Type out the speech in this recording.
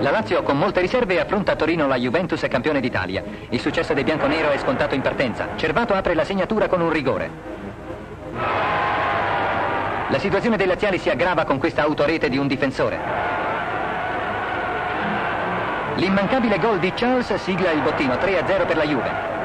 La Lazio con molte riserve affronta a Torino la Juventus campione d'Italia. Il successo dei bianconero è scontato in partenza. Cervato apre la segnatura con un rigore. La situazione dei laziali si aggrava con questa autorete di un difensore. L'immancabile gol di Charles sigla il bottino 3-0 per la Juve.